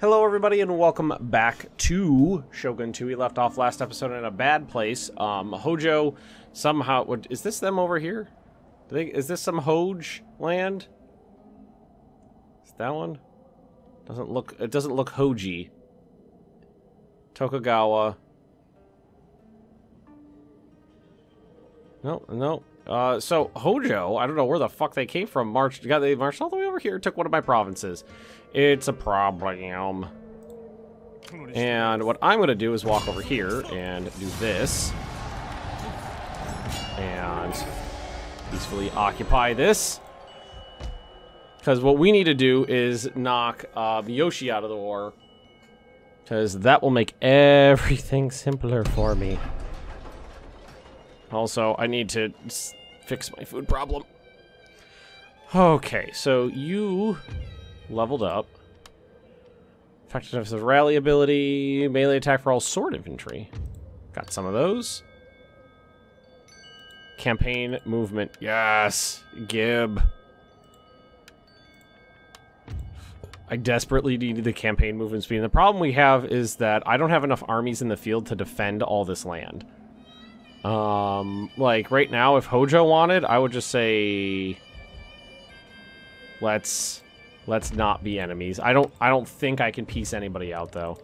Hello everybody and welcome back to Shogun 2. We left off last episode in a bad place. Hojo somehow... Is this them over here? Is this some Hoj land? Is that one? Doesn't look... It doesn't look Hoji. Tokugawa. No, no. So Hojo, I don't know where the fuck they came from. They marched all the way over here, took one of my provinces. It's a problem. And what I'm gonna do is walk over here and do this. And peacefully occupy this. Because what we need to do is knock Miyoshi out of the war. Because that will make everything simpler for me. Also, I need to fix my food problem. Okay, so you... leveled up. Effectiveness of rally ability. Melee attack for all sword infantry. Got some of those. Campaign movement. Yes! Gib. I desperately needed the campaign movement speed. And the problem we have is that I don't have enough armies in the field to defend all this land. Like right now, if Hojo wanted, I would just say... Let's not be enemies. I don't think I can piece anybody out though.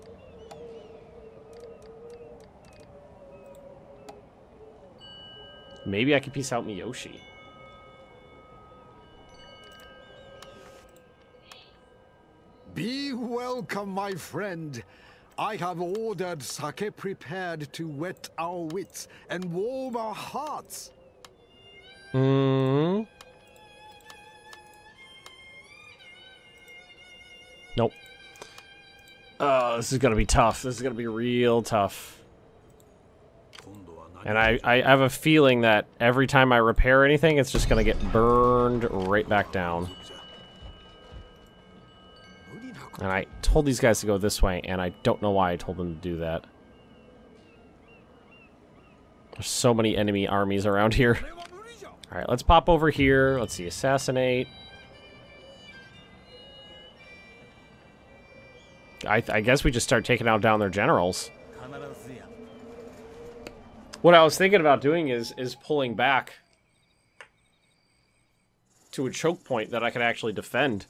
Maybe I can piece out Miyoshi. Be welcome, my friend. I have ordered sake prepared to whet our wits and warm our hearts. Hmm. Nope. This is gonna be tough. This is gonna be real tough. And I have a feeling that every time I repair anything, it's just gonna get burned right back down. And I told these guys to go this way, and I don't know why I told them to do that. There's so many enemy armies around here. Alright, let's pop over here. Let's see, assassinate. I guess we just start taking out down their generals. What I was thinking about doing is pulling back to a choke point that I could actually defend.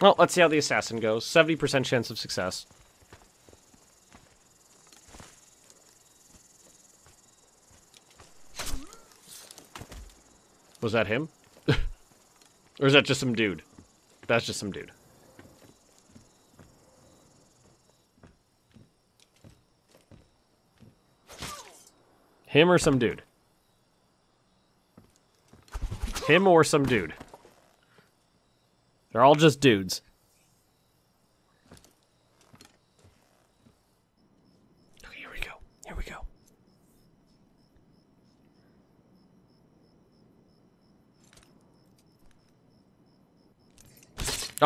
Well, let's see how the assassin goes. 70% chance of success. Was that him? Or is that just some dude? That's just some dude. Him or some dude? Him or some dude? They're all just dudes. Okay, here we go. Here we go.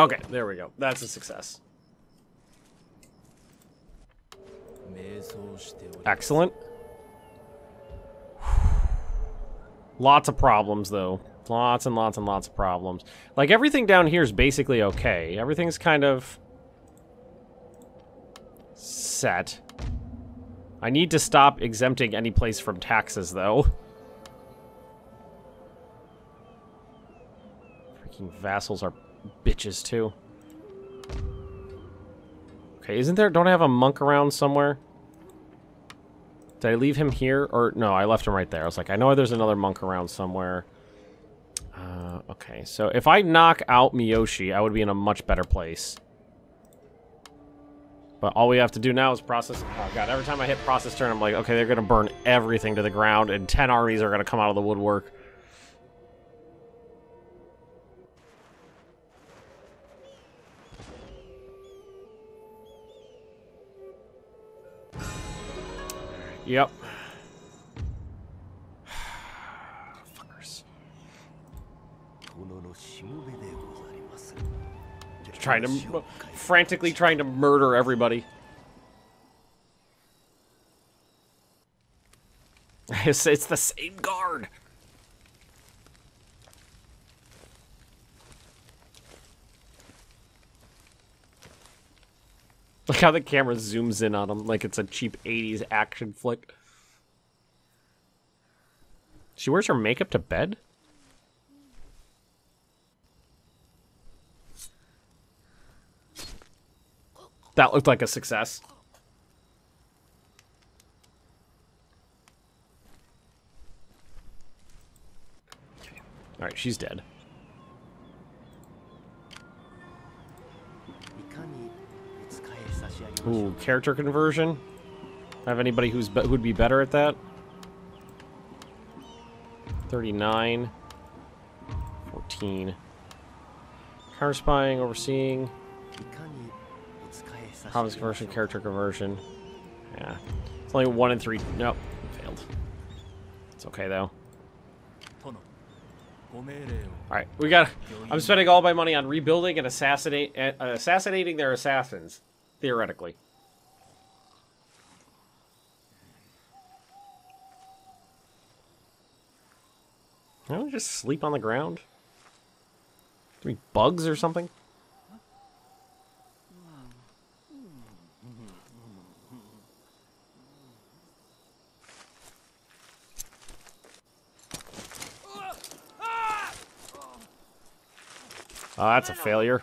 Okay, there we go. That's a success. Excellent. Lots of problems, though. Lots and lots and lots of problems. Like, everything down here is basically okay. Everything's kind of... set. I need to stop exempting any place from taxes, though. Freaking vassals are bitches, too. Okay, isn't there... Don't I have a monk around somewhere? Did I leave him here? Or, no, I left him right there. I was like, I know there's another monk around somewhere. Okay, so if I knock out Miyoshi, I would be in a much better place. But all we have to do now is process... Oh, God, every time I hit process turn, I'm like, okay, they're going to burn everything to the ground, and 10 armies are going to come out of the woodwork. Yep. Fuckers. Frantically trying to murder everybody. It's the same guard. Look how the camera zooms in on him like it's a cheap 80s action flick. She wears her makeup to bed? That looked like a success. Alright, she's dead. Ooh, character conversion? Have anybody who'd be better at that? 39. 14. Counter spying, overseeing. Comms conversion, character conversion. Yeah. It's only 1 in 3. Nope. Failed. It's okay though. Alright, we got. I'm spending all my money on rebuilding and assassinating their assassins. Theoretically. Can we just sleep on the ground? Three bugs or something? Oh, that's a failure.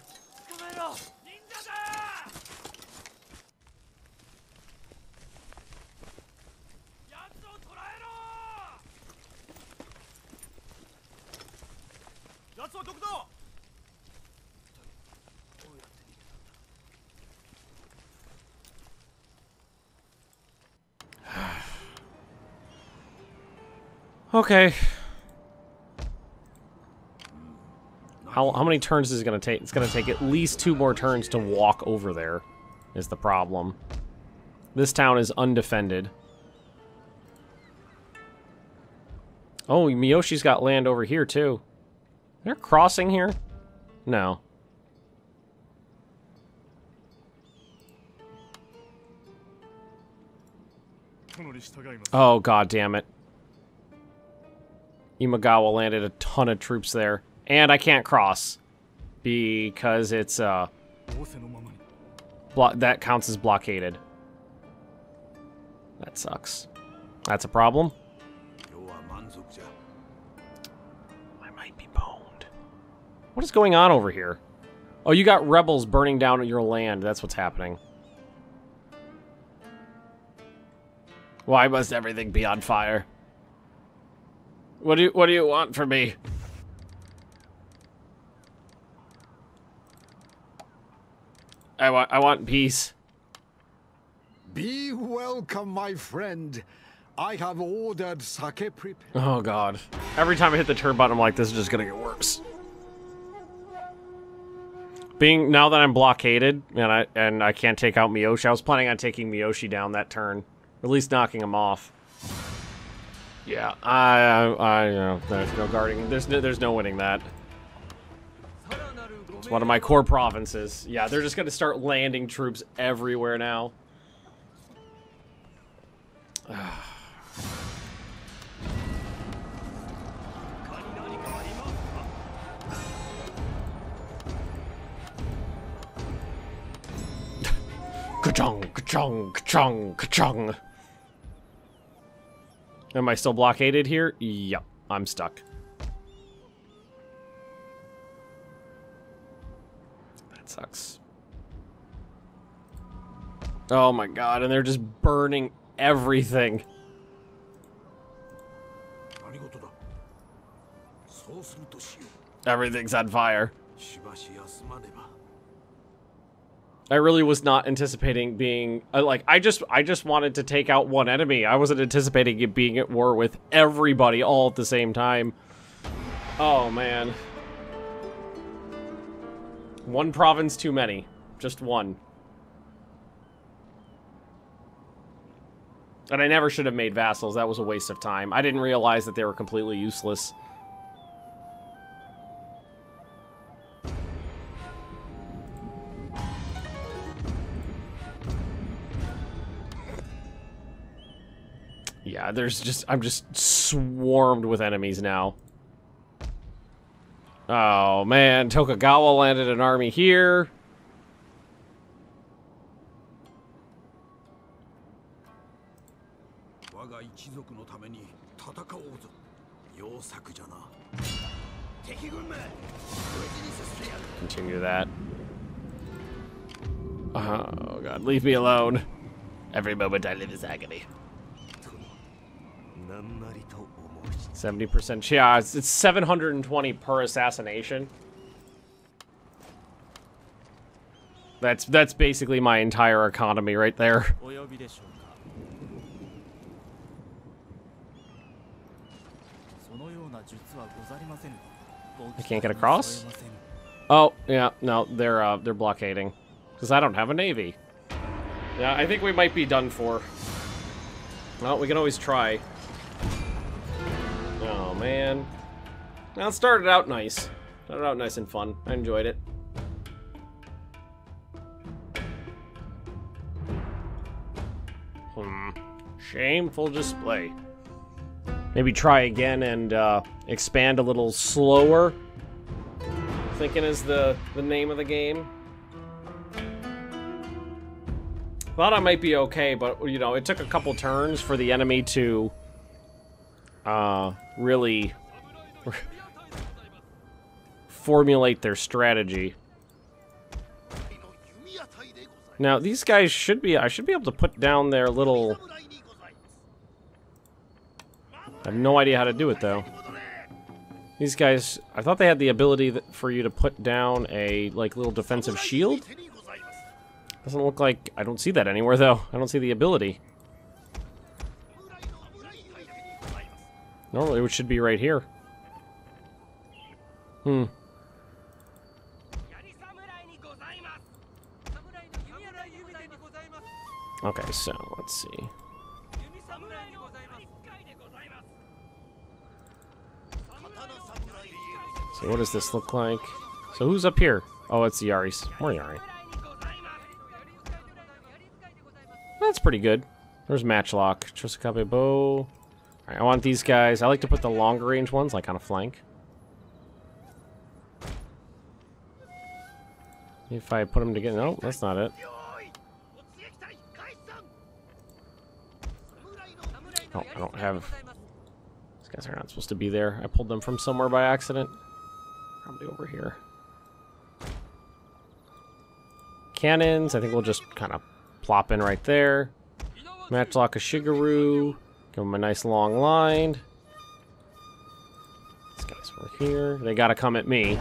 Okay. How many turns is it going to take? It's going to take at least 2 more turns to walk over there, is the problem. This town is undefended. Oh, Miyoshi's got land over here, too. They're crossing here? No. Oh, God damn it. Imagawa landed a ton of troops there. And I can't cross because it's that counts as blockaded. That sucks. That's a problem. I might be boned. What is going on over here? Oh, you got rebels burning down your land. That's what's happening. Why must everything be on fire? What do you want from me? I want peace. Be welcome, my friend. I have ordered sake prepared. Oh God! Every time I hit the turn button, I'm like, this is just gonna get worse. Now that I'm blockaded and I can't take out Miyoshi. I was planning on taking Miyoshi down that turn, at least knocking him off. Yeah, I know. There's no guarding. There's no winning that. It's one of my core provinces. Yeah, they're just gonna start landing troops everywhere now. Ka-chung, ka-chung, ka-chung, ka-chung. Am I still blockaded here? Yep, I'm stuck. Sucks. Oh my God, and they're just burning everything. Everything's on fire. I really was not anticipating being like I just wanted to take out one enemy. I wasn't anticipating it being at war with everybody all at the same time. Oh man. One province too many. Just one. And I never should have made vassals. That was a waste of time. I didn't realize that they were completely useless. Yeah, I'm just swarmed with enemies now. Oh man, Tokugawa landed an army here. 我一族のために戦おうぞ。要策じゃな。敵軍め。Continue that. Oh God, leave me alone. Every moment I live is agony. 70%. Yeah, it's 720 per assassination. That's basically my entire economy right there. I can't get across? Oh, yeah, no, they're blockading. Because I don't have a navy. Yeah, I think we might be done for. Well, we can always try. Oh, man. Now, it started out nice. Started out nice and fun. I enjoyed it. Shameful display. Maybe try again and expand a little slower. Thinking is the name of the game. Thought I might be okay, but you know, it took a couple turns for the enemy to really formulate their strategy. Now these guys should be, I should be able to put down their little, I have no idea how to do it though. These guys, I thought they had the ability that, for you to put down a like little defensive shield. Doesn't look like, I don't see that anywhere though. I don't see the ability. Normally it should be right here. Hmm. Okay, so let's see. So what does this look like? So who's up here? Oh, it's the Yaris. More Yari. That's pretty good. There's Matchlock. Chosokabe bow. Alright, I want these guys. I like to put the longer range ones, like on a flank. If I put them together. No, that's not it. Oh, I don't have... These guys are not supposed to be there. I pulled them from somewhere by accident. Probably over here. Cannons, I think we'll just kind of plop in right there. Matchlock of Shigeru. Give them a nice long line. These guys were here. They gotta come at me.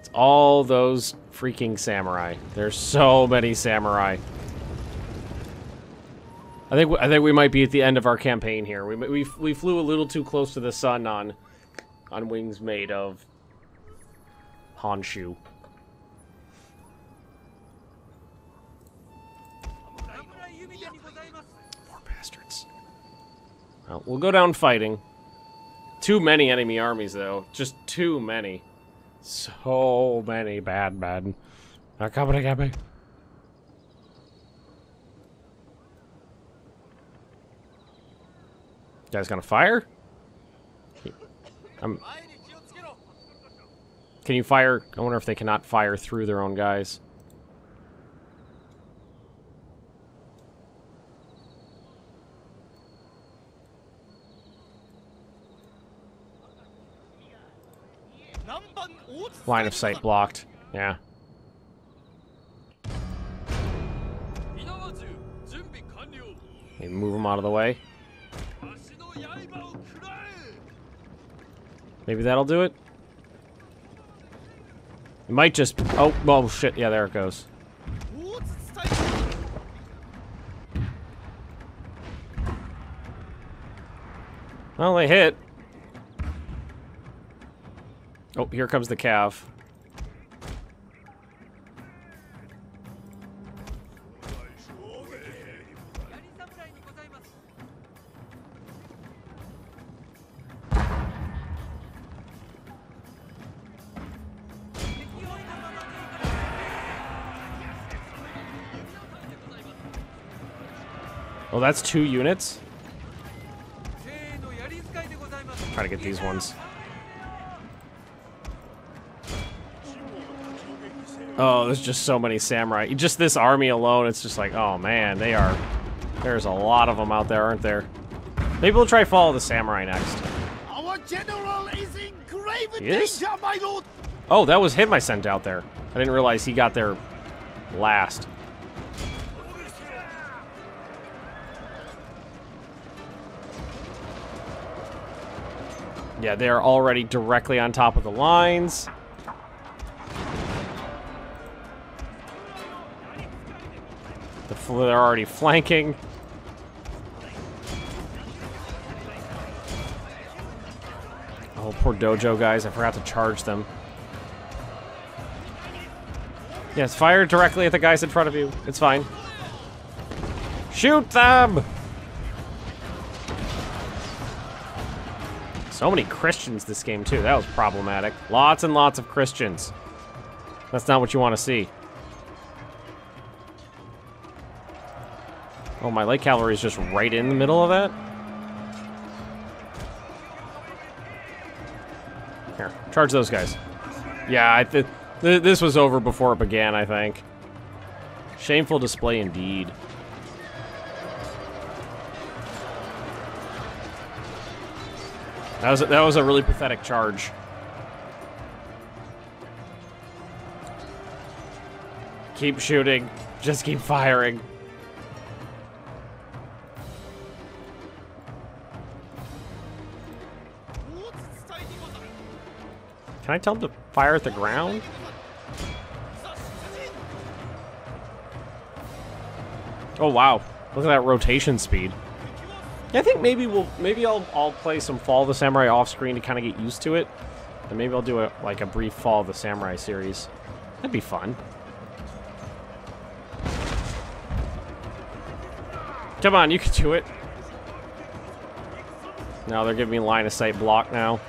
It's all those freaking samurai. There's so many samurai. I think we might be at the end of our campaign here. We flew a little too close to the sun on wings made of Honshu. Poor bastards. Well, we'll go down fighting. Too many enemy armies though. Just too many. So many bad men. They're coming to get me. Guys gonna fire? Can you fire? I wonder if they cannot fire through their own guys. Line of sight blocked. Yeah. They move them out of the way. Maybe that'll do it. It might just... Oh, oh shit. Yeah, there it goes. Well, they hit. Oh, here comes the calf. Oh, that's 2 units? Try to get these ones. Oh, there's just so many samurai. Just this army alone, it's just like, oh man, they are There's a lot of them out there, aren't there? Maybe we'll try Fall of the Samurai next. Our general is in grave danger, my lord. Oh, that was him I sent out there. I didn't realize he got there last. Yeah, they're already directly on top of the lines. They're already flanking. Oh, poor dojo guys. I forgot to charge them. Yes, fire directly at the guys in front of you. It's fine. Shoot them! So many Christians this game, too. That was problematic. Lots and lots of Christians. That's not what you want to see. Oh, my light cavalry is just right in the middle of that. Here, charge those guys. Yeah, this was over before it began, I think. Shameful display indeed. That was a really pathetic charge. Keep shooting. Just keep firing. Can I tell them to fire at the ground? Oh wow! Look at that rotation speed. Yeah, I think maybe I'll play some Fall of the Samurai off screen to kind of get used to it, and maybe I'll do like a brief Fall of the Samurai series. That'd be fun. Come on, you can do it. No, they're giving me line of sight block now.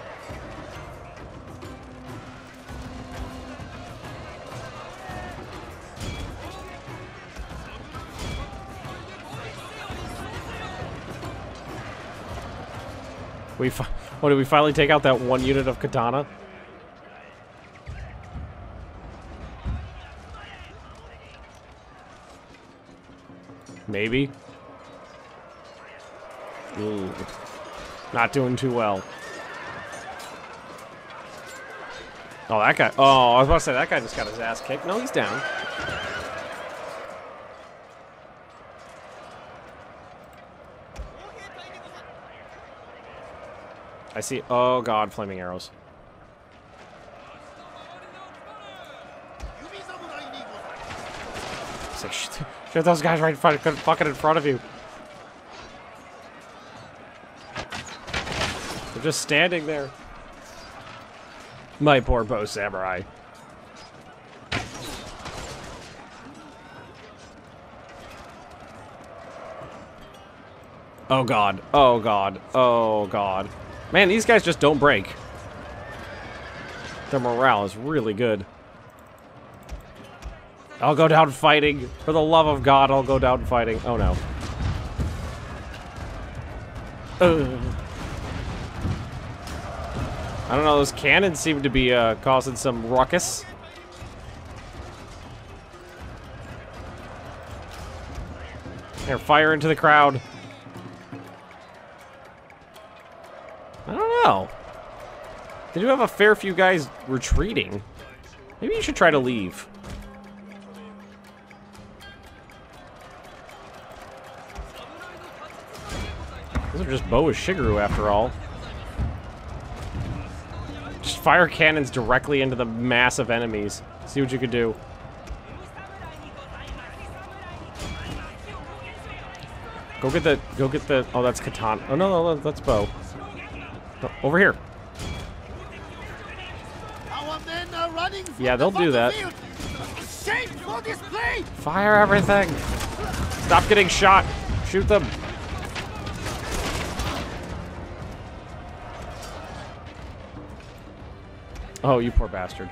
What, did we finally take out that one unit of Katana? Maybe. Ooh. Not doing too well. Oh, that guy. Oh, I was about to say, that guy just got his ass kicked. No, he's down. I see. Oh god, flaming arrows. It's like, shoot those guys right in front of, fucking in front of you. They're just standing there. My poor bow samurai. Oh god. Oh god. Oh god. Man, these guys just don't break. Their morale is really good. I'll go down fighting. For the love of God, I'll go down fighting. Oh, no. Ugh. I don't know, those cannons seem to be causing some ruckus. Here, fire into the crowd. They do have a fair few guys retreating. Maybe you should try to leave. Those are just bow as Shigeru after all. Just fire cannons directly into the mass of enemies. See what you could do. Go get the oh, that's Katana. Oh no, that's bow. Over here. Yeah, they'll do that. Fire everything! Stop getting shot! Shoot them! Oh, you poor bastard.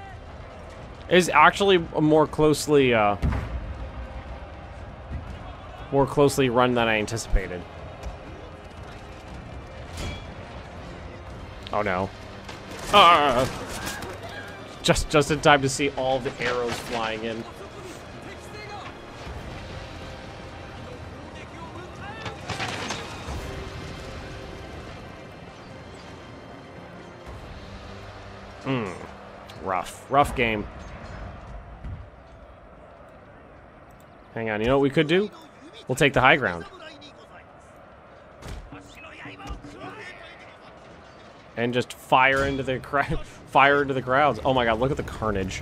It's actually more closely run than I anticipated. Oh no. Just in time to see all the arrows flying in. Rough game. Hang on, you know what we could do? We'll take the high ground. And just fire into the crowds. Oh my god, look at the carnage.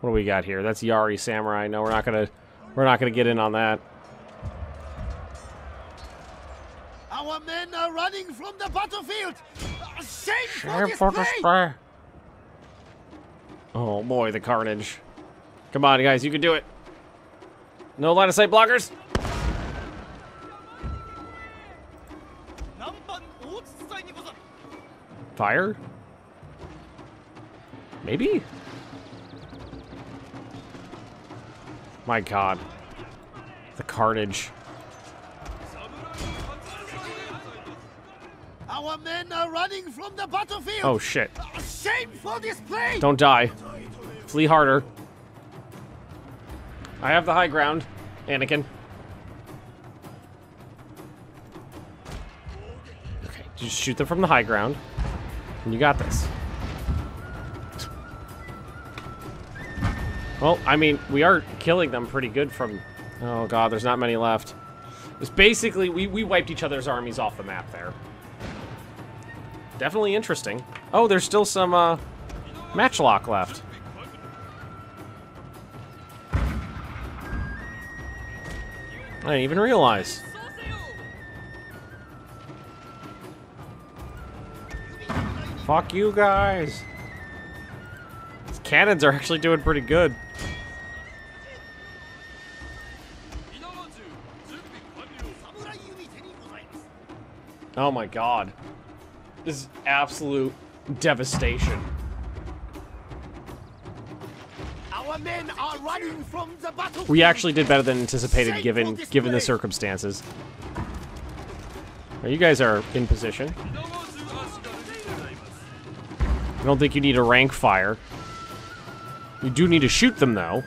What do we got here? That's Yari Samurai. No, we're not gonna get in on that. Our men are running from the battlefield. Shame for display. Oh boy, the carnage. Come on, guys, you can do it. No line of sight blockers. Fire? Maybe? My god. The carnage. Our men are running from the battlefield. Oh shit. Shameful display. Don't die. Flee harder. I have the high ground, Anakin. Okay, just shoot them from the high ground. And you got this. Well, I mean, we are killing them pretty good from... Oh god, there's not many left. It's basically, we wiped each other's armies off the map there. Definitely interesting. Oh, there's still some matchlock left. I didn't even realize. Fuck you guys. These cannons are actually doing pretty good. Oh my god. This is absolute devastation. Our men are running from the battlefield. We actually did better than anticipated given the circumstances. Now, you guys are in position. I don't think you need a rank fire. You do need to shoot them, though.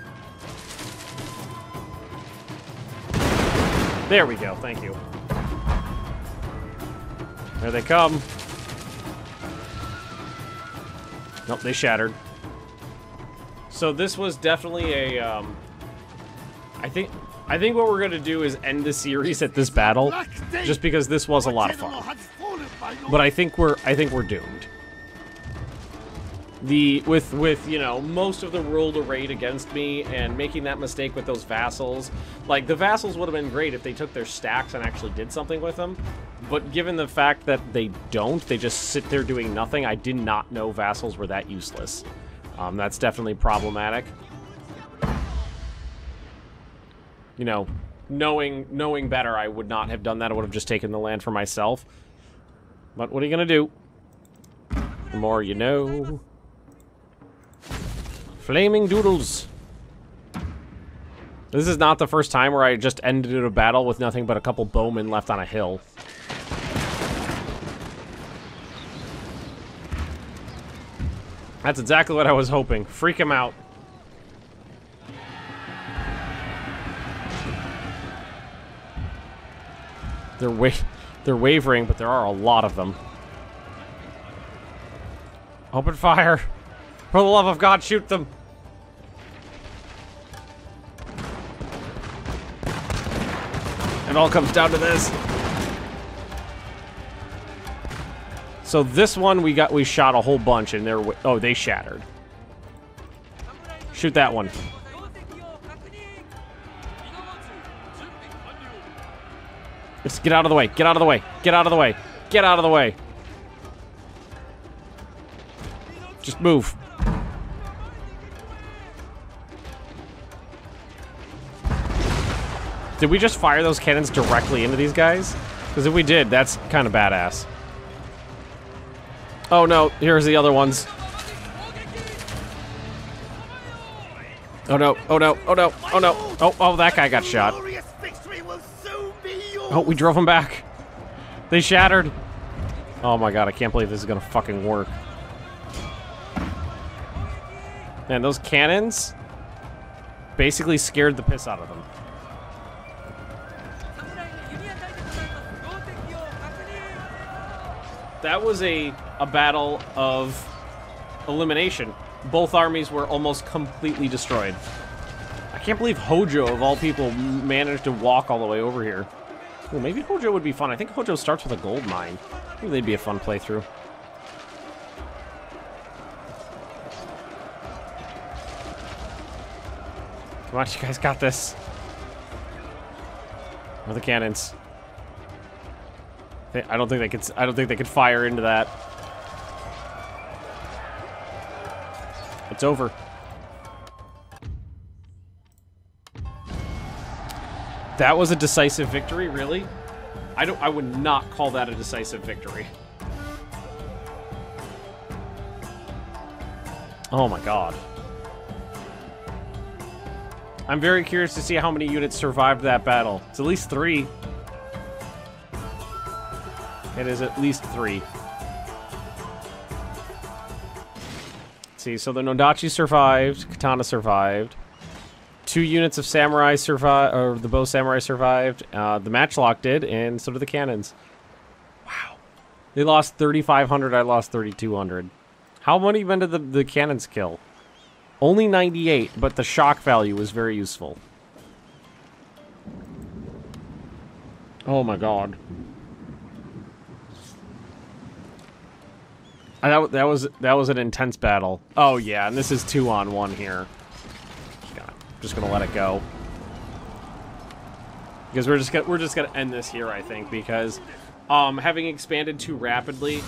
There we go, thank you. There they come. Nope, they shattered. So this was definitely a, I think what we're gonna do is end the series at this battle, just because this was a lot of fun. But I think we're doomed. With you know, most of the world arrayed against me and making that mistake with those vassals. Like, the vassals would have been great if they took their stacks and actually did something with them, but given the fact that they don't, they just sit there doing nothing. I did not know vassals were that useless. That's definitely problematic. You know, knowing better, I would not have done that. I would have just taken the land for myself. But what are you gonna do? The more you know. Flaming doodles. This is not the first time where I just ended a battle with nothing but a couple bowmen left on a hill. That's exactly what I was hoping. Freak him out. They're wavering, but there are a lot of them. Open fire. For the love of God, shoot them. It all comes down to this. So this one we shot a whole bunch and they're they shattered. Shoot that one. Just get out of the way. Get out of the way. Get out of the way. Get out of the way. Just move. Did we just fire those cannons directly into these guys? Because if we did, that's kind of badass. Oh no, here's the other ones. Oh no, oh no, oh no, oh no. Oh, that guy got shot. Oh, we drove them back. They shattered. Oh my god, I can't believe this is gonna fucking work. Man, those cannons basically scared the piss out of them. that was a battle of elimination. Both armies were almost completely destroyed. I can't believe Hojo, of all people, managed to walk all the way over here. Well, maybe Hojo would be fun. I think Hojo starts with a gold mine. Maybe they'd be a fun playthrough. Come on, you guys got this. Where are the cannons? I don't think they could. I don't think they could fire into that. It's over. That was a decisive victory, really? I would not call that a decisive victory. Oh my god. I'm very curious to see how many units survived that battle. It's at least 3. It is at least 3. Let's see, so the Nodachi survived, Katana survived. 2 units of samurai survived, or the bow samurai survived. The matchlock did, and so did the cannons. Wow. They lost 3,500, I lost 3,200. How many men did the cannons kill? Only 98, but the shock value was very useful. Oh my god. That was an intense battle. Oh yeah, and this is 2-on-1 here. Just gonna let it go because we're just gonna end this here, I think, because having expanded too rapidly,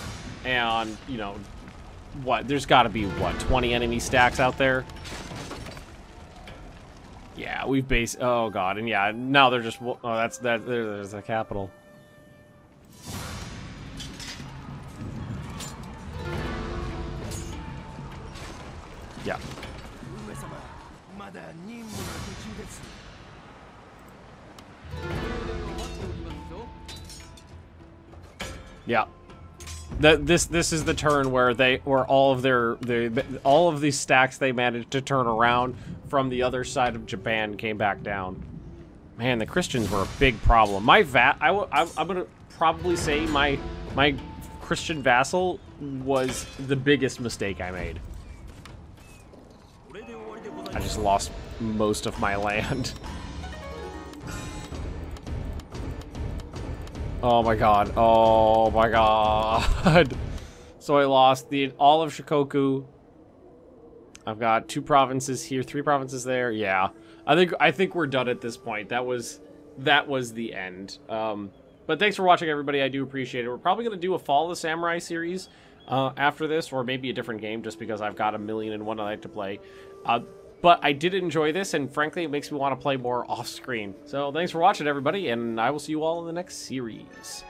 and you know what, there's got to be what 20 enemy stacks out there. Yeah, we've based. Oh god, and yeah, now they're just. Oh, that. There's a capital. Yeah. Yeah, this is the turn where all of these stacks they managed to turn around from the other side of Japan came back down. Man, the Christians were a big problem. My I'm gonna probably say my Christian vassal was the biggest mistake I made. I just lost most of my land. Oh my god, oh my god. So I lost all of Shikoku. I've got 2 provinces here, 3 provinces there. Yeah, I think we're done at this point. That was the end. But thanks for watching, everybody. I do appreciate it. We're probably going to do a Fall of the Samurai series after this, or maybe a different game, just because I've got 1,000,001 I like to play. But I did enjoy this, and frankly, it makes me want to play more off-screen. So thanks for watching, everybody, and I will see you all in the next series.